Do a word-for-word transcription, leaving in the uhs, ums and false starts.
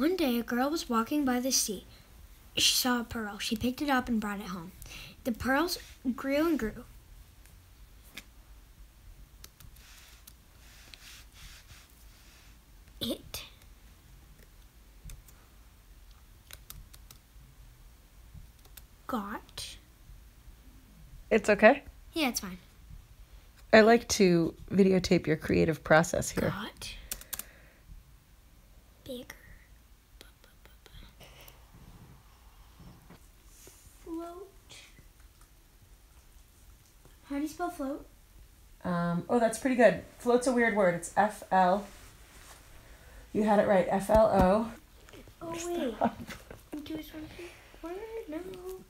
One day, a girl was walking by the sea. She saw a pearl. She picked it up and brought it home. The pearls grew and grew. It got... It's okay? Yeah, it's fine. I like to videotape your creative process here. Got bigger. Float. How do you spell float? Um, oh, that's pretty good. Float's a weird word. It's F L. You had it right. F L O. Oh, wait. Stop. Do something. Where? No.